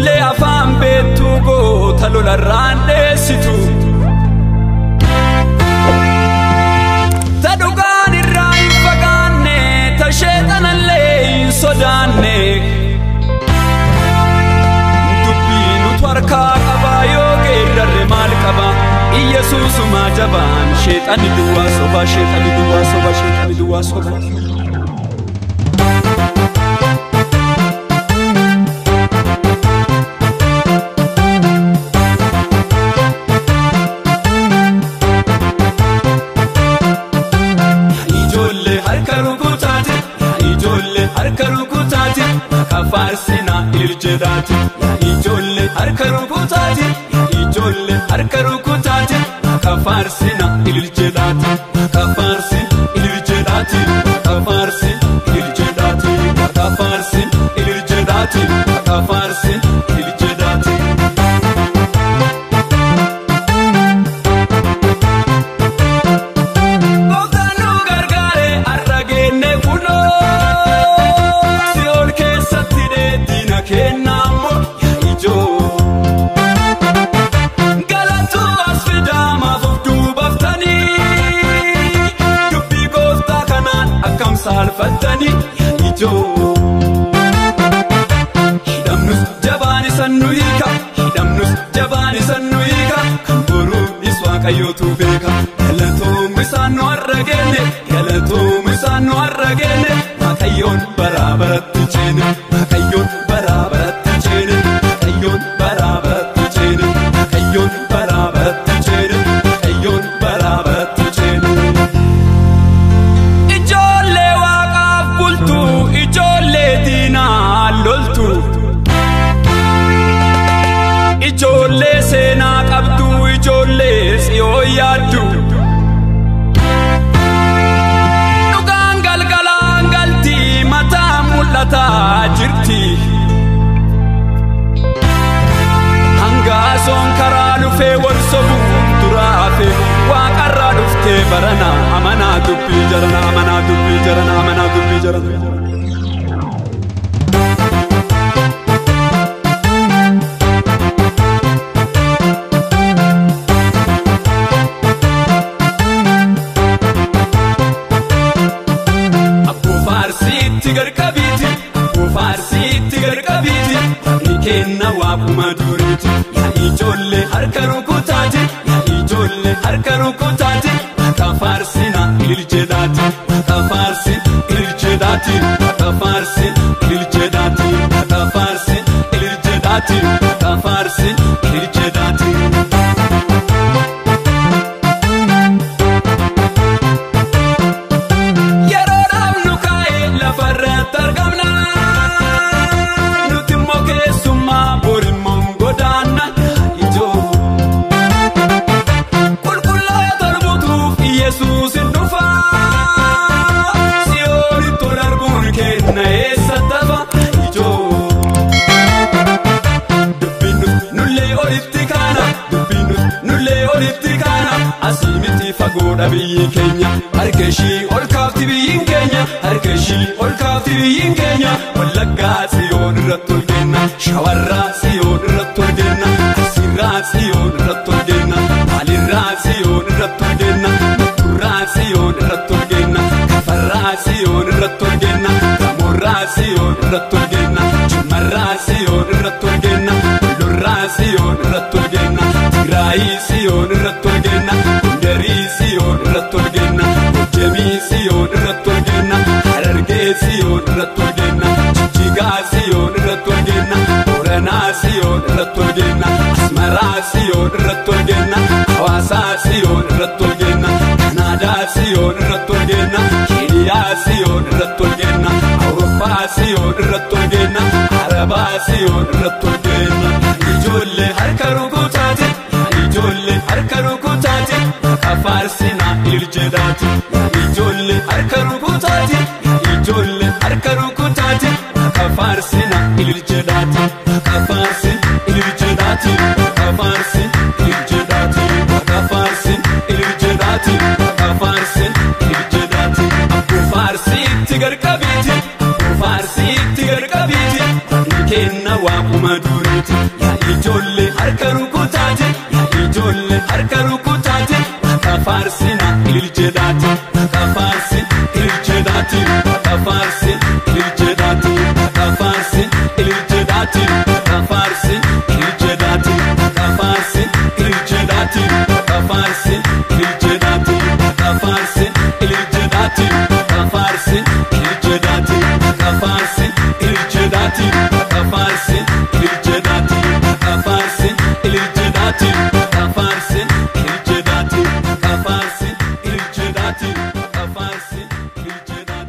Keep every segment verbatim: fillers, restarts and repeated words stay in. اللي أفهم بيتو جو تلو لران ليستو تدوغان الرائم فقاني تشيطان اللي صداني دبينو توركا قبا يوغي الرر مالك أبا إيسوس ما جبان شيطان دوا صبا شيطان دوا صبا شيطان دوا صبا فارسنا الجداتي يجول أركروكوتاتي يجول أركروكوتاتي كفارسنا الجداتي كفارسي الجداتي كفارسي الجداتي كفارسي الجداتي كفارسي الجداتي وغنو غرغاري أرغين كنو فتاني يجو هدمنس جباني سنويكا هدمنس جباني سنويكا كنبرو نسواك يوتو بيكا يلتو مسانو الرقيني يلتو مسانو الرقيني ما كيون برابرة تجيني ما كيون برابرة تجيني ما كيون برابرة تجيني ما كيون برابرة تجيني ما كيون برابرة تجيني إجولي سينا قبدو إجولي سيو يادو نقان قلقلان قلتي متى ملتا جرتي هنغاسون كرالو في ورسبو درافي وقرالو في برنا أمنا دبي جرنا أمنا دبي جرنا أمنا دبي جرنا ما دوريتي يا إجولي هركروكوتاتي يا إجولي هركروكوتاتي كفارسنا الجداتي كفارسي الجداتي كفارسي الجداتي كفارسي الجداتي كفارسي الجداتي بي كينيا هركشي والكافتي بي كينيا هركشي والكافتي بي كينيا ولقا سيون رتول جنا شاورا سيون رتول جنا سيرا سيون رتول جنا علي راسيون رتول جنا راسيون رتول جنا فراسيون رتول جنا مراسيون رتول جنا مراسيون رتول جنا لوراسيون رتول جنا رايسيون رتول جنا يجولي هركروكوتاتي يجولي هركروكوتاتي كفارسنا الجداتي يجولي هركروكوتاتي يجولي هركروكوتاتي كفارسنا الجداتي كفارسي الجداتي كفارسي الجداتي كفارسي الجداتي كفارسي الجداتي كفارسي تجر كبيتي كفارسي تجر كبيتي كنا وابو مدوري تاتي يا إيجولي هركروكو تاتي يا إيجولي هركروكو تاتي كفارسنا إلجداتي كفارسنا إلجداتي كفارسنا إلجداتي كفارسنا إلجداتي كفارسنا إلجداتي كفارسنا إلجداتي كفارسنا إلجداتي كفارسنا إلجداتي كفارسنا إلجداتي كفارسنا إلجداتي كفارسن الجداتي كفارسن الجداتي كفارسن الجداتي كفارسن الجداتي كفارسن الجداتي كفارسن الجداتي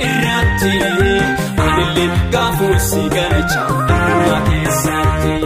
It kursi ganacha ma esati.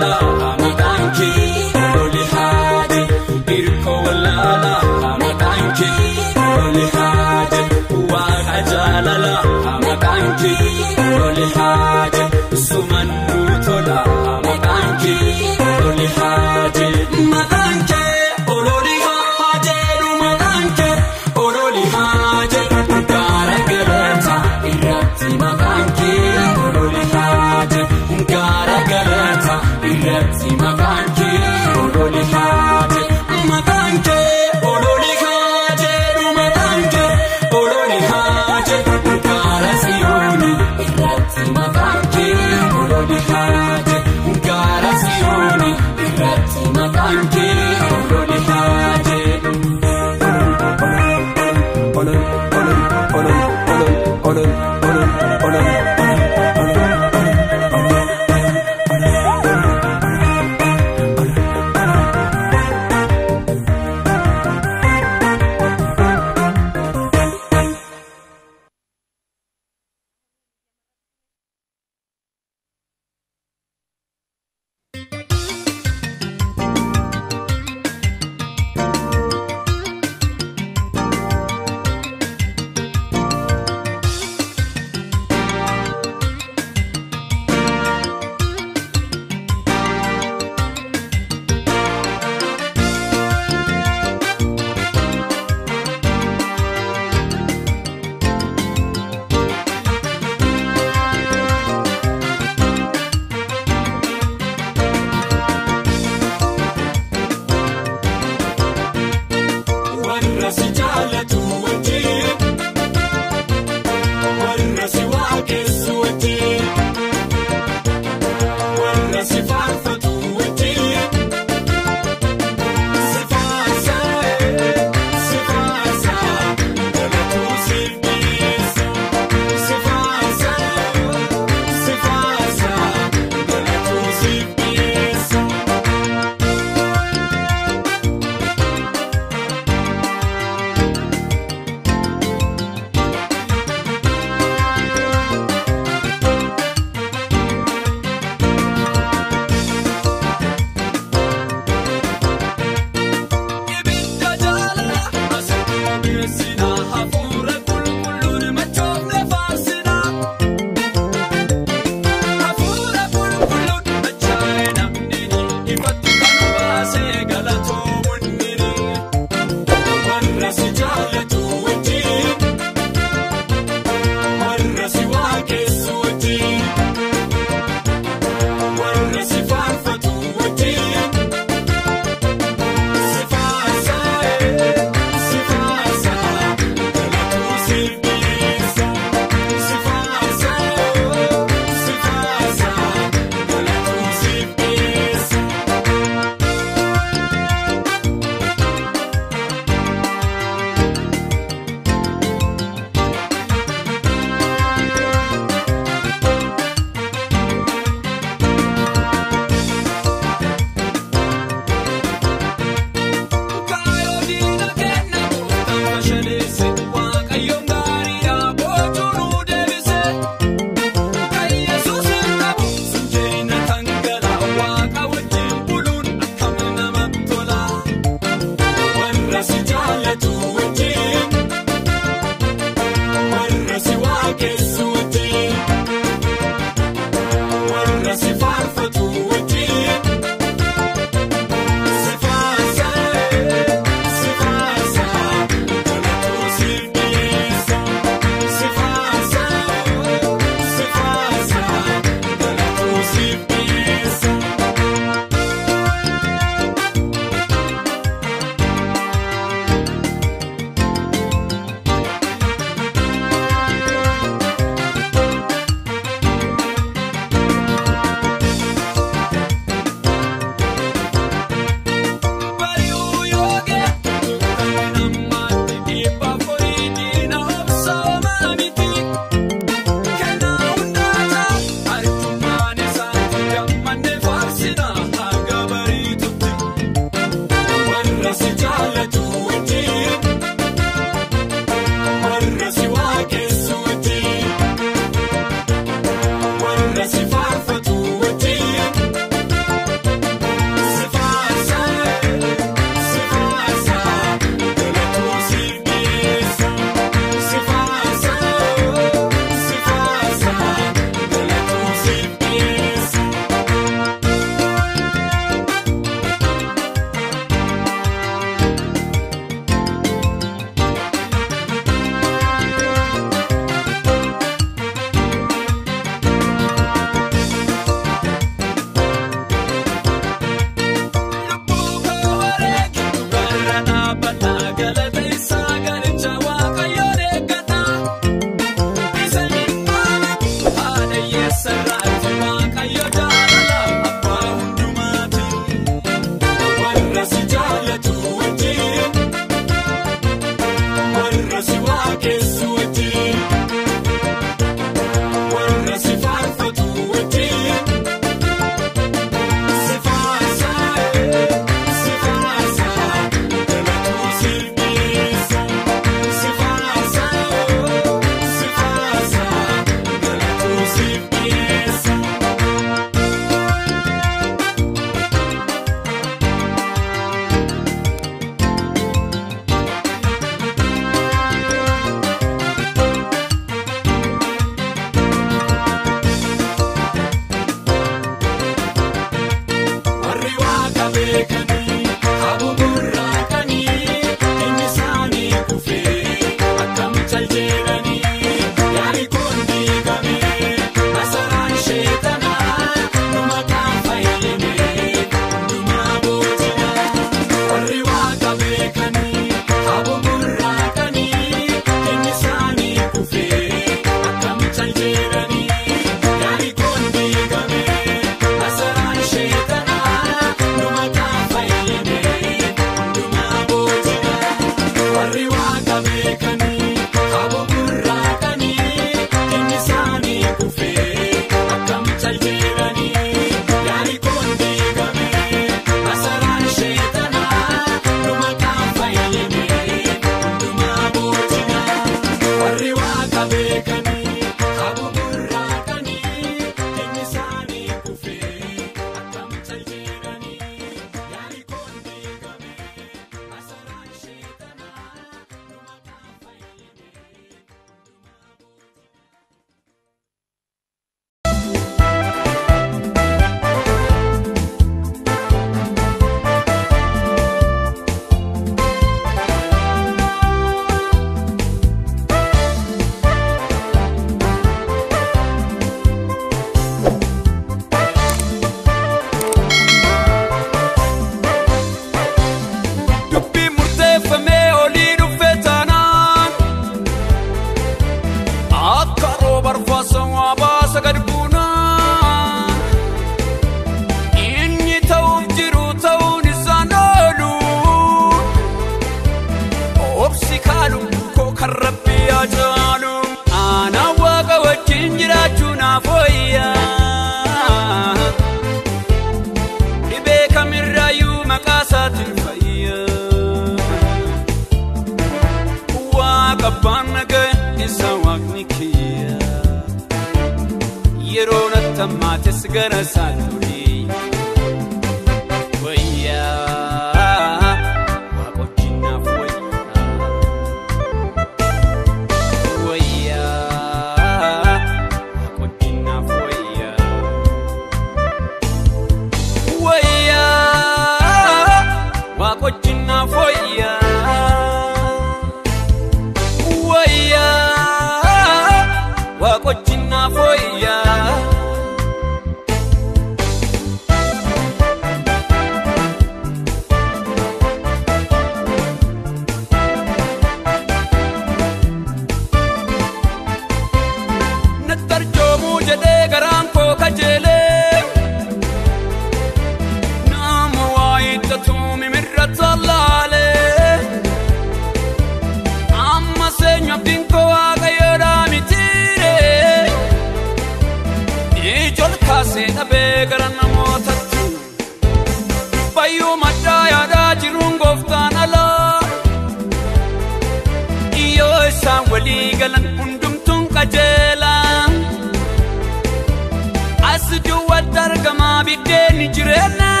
الناس جوا الدرق ما بدين جرينا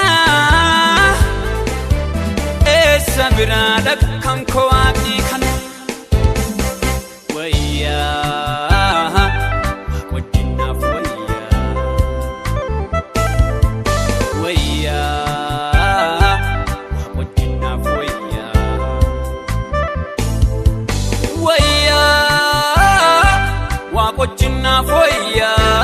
ايه سبنا لك كم كواكي كان وياها وجنا فوياها وياها وجنا فوياها وياها وجنا فوياها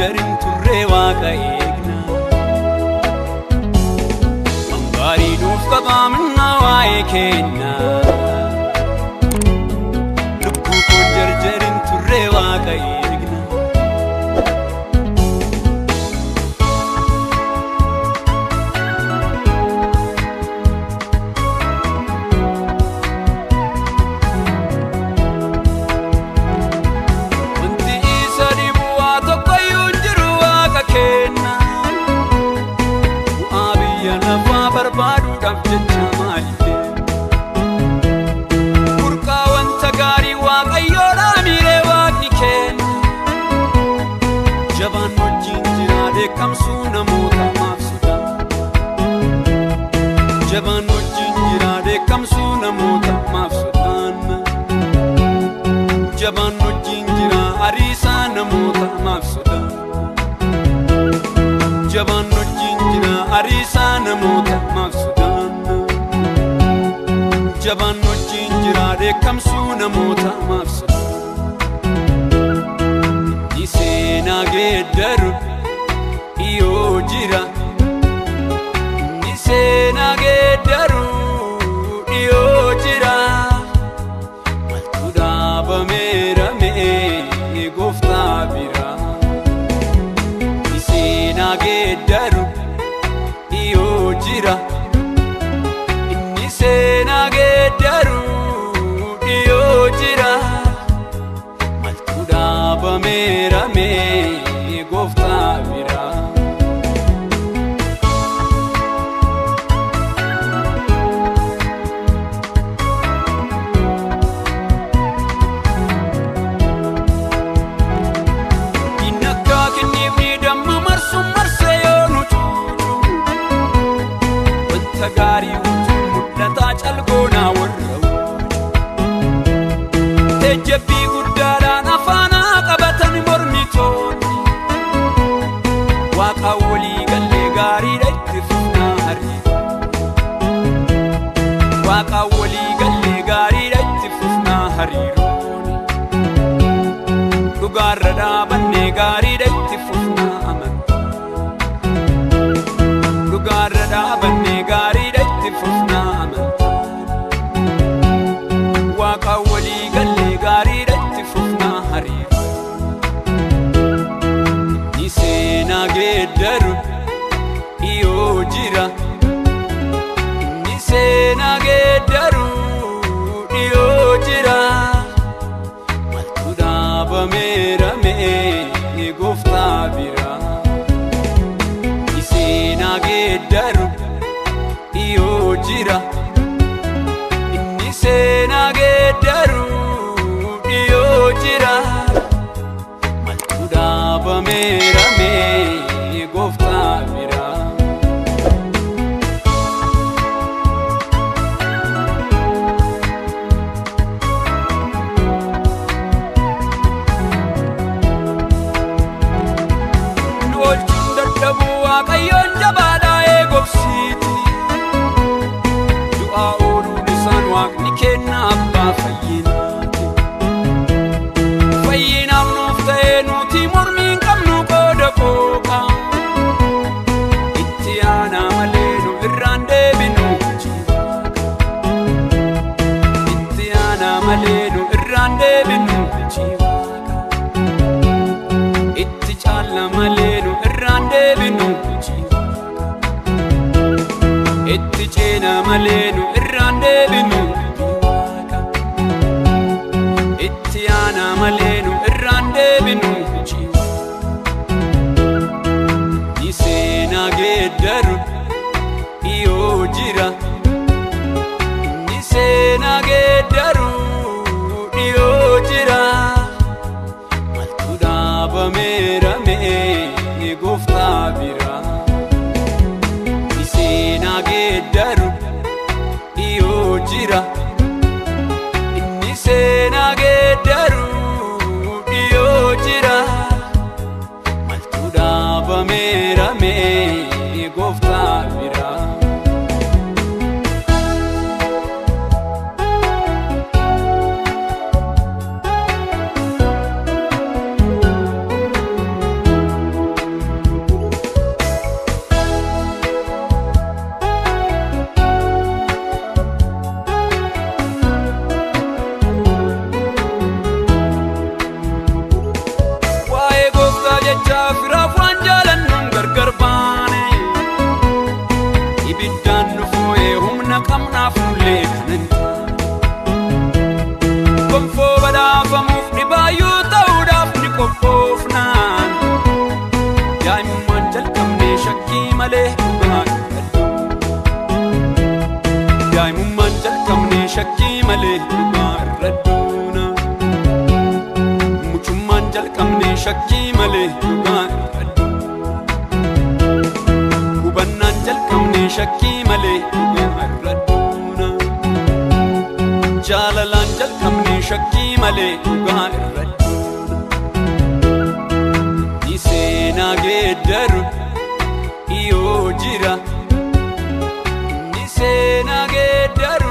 جرين ترى واقعنا أنباري دوست بامنا وايكنا لبكو كنجر جرين ترى واقعنا. شكي ملي ردونا مجمّن جل كمني شكي ملي ردونا كوبنّن جل كمني شكي ملي ردونا جاللان جل كمني شكي ملي ردونا نسينا قدر إيو جرا نسينا قدر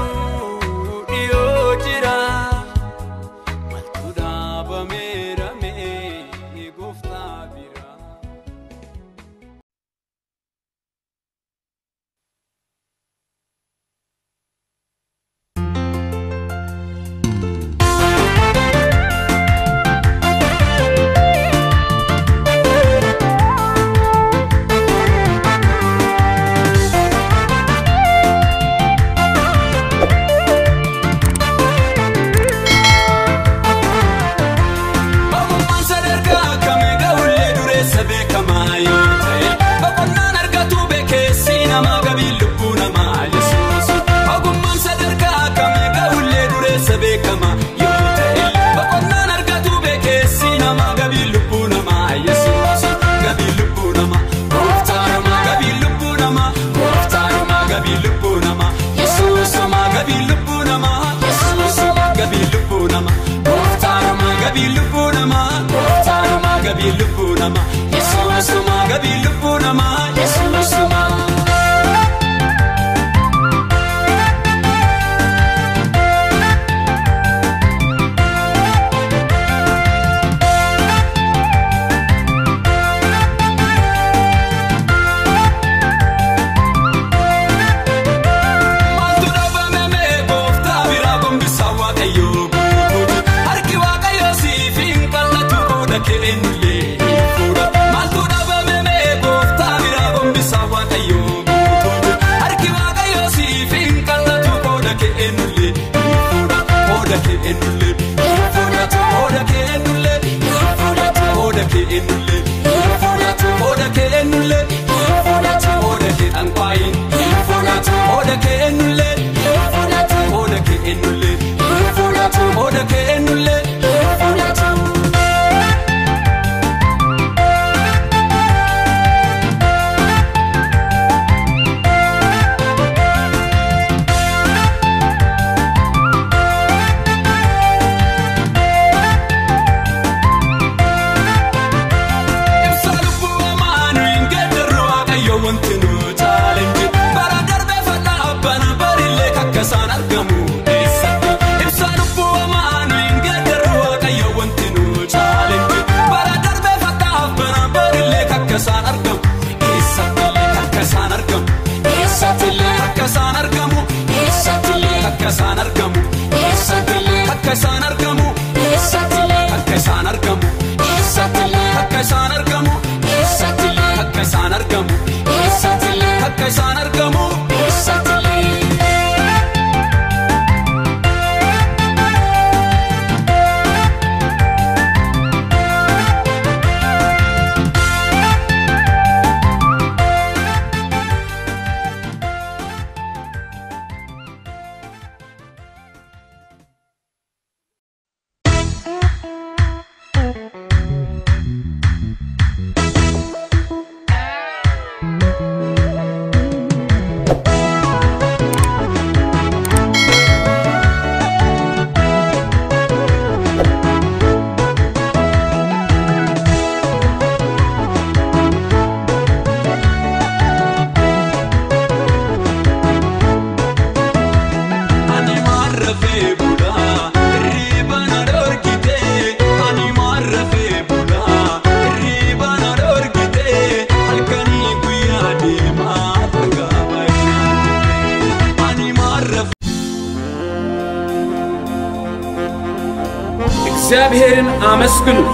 سابهرن آمسكنو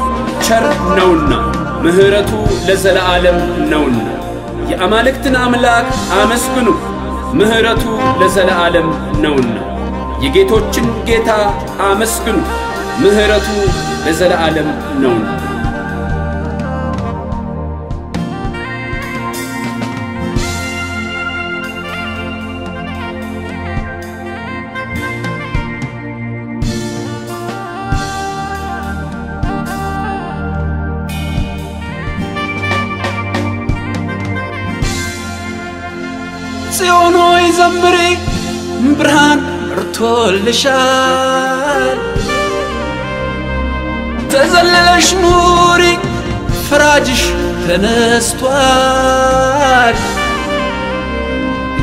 شر نولنا مهرته لزل عالم نون يا أمالكتن أملاك آمسكنو مهرته لزل عالم نون يجيتوچن جيتا آمسكنو مهرته لزل عالم نون سيونوي زمبري برهان رتول شال تزللش نوري فراجش تنستوال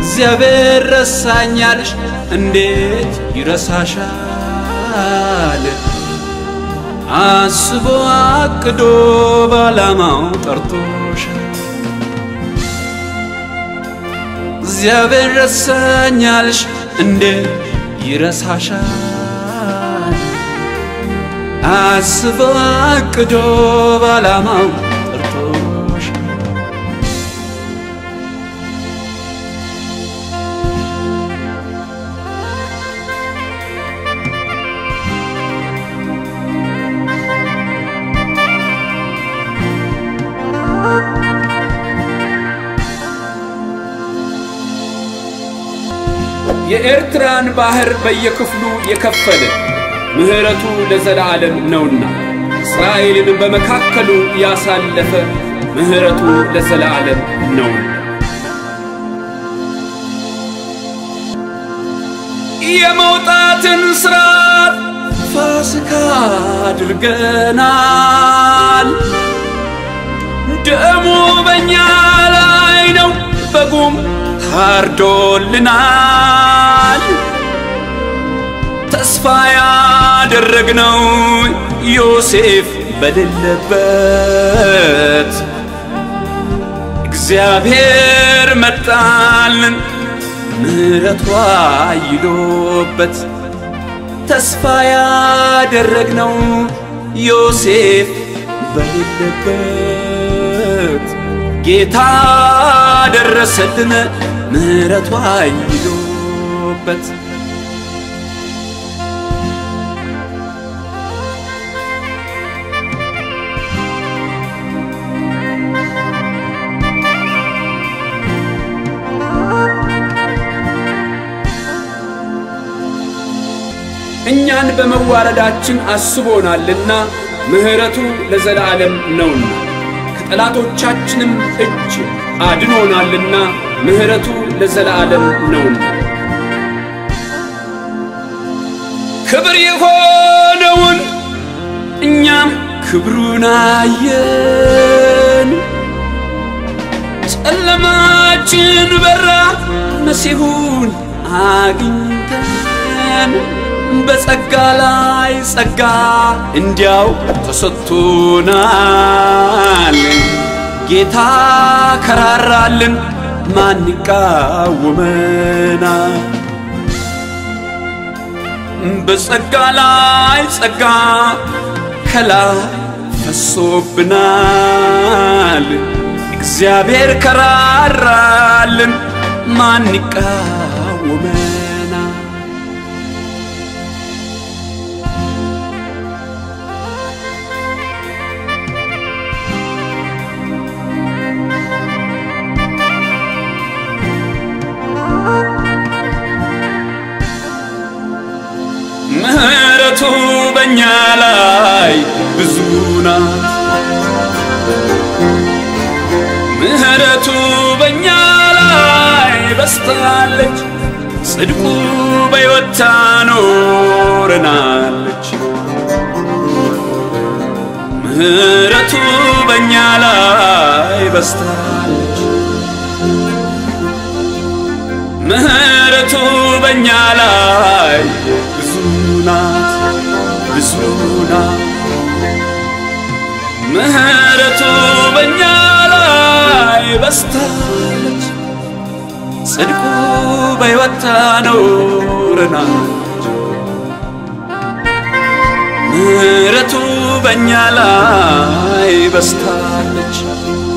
زيابير رسانيالش انديت يرساشال عصبو اكدو بالاماو ترتوشال يا برسانيالش اندي يرساشال عصبك دوب على ما ترتوش የኤርትራን ባህር በየክፍሉ የከፈለ ምህረቱ ለዘላለም ነውና እስራኤልን በመካከሉ ያሳለፈ ምህረቱ ለዘላለም ነው የመውጣትን ስራት ፋሲካ አድርገናል ደሙ በእኛ ላይ ነው በጉም ታርዶልናል ተስፋ ያደረግነው ዮሴፍ በደለበት እግዚአብሔር መጣልን ምህረቱ አይሎበት ተስፋ ያደረግነው ዮሴፍ በደለበት ጌታ ደረሰልን ምህረቱ አይሎበት እኛን በመዋረዳችን አስቦናልና ምህረቱ ለዘላለም ነውና ጠላቶቻችንም እጅ አድኖናልና ምህረቱ ለዘላለም ነውና ክብር የሆነውን እኛም ክብሩን አየን ጨለማችን በራ መሲሁን አግኝተን በጸጋ ላይ ጸጋ እንዲያው ተሰጥቶናል ጌታ ከራራልን ማን ይቃወመናል በጸጋ ላይ ጸጋ ከላይ ፈሶብናል እግዚአብሔር ከራራልን ማን ይቃወመናል ምህረቱ በእኛ ላይ ብዙ ናት ምህረቱ በእኛ ላይ በስታለች ጽድቁ በሕይወት ታኖረናለች ምህረቱ በእኛ ላይ በስታለች ምህረቱ በእኛ ላይ بزونا مهرته بنيالاي بستالج صدقوا بيوتا نورنا مهرته بنيالاي بستانج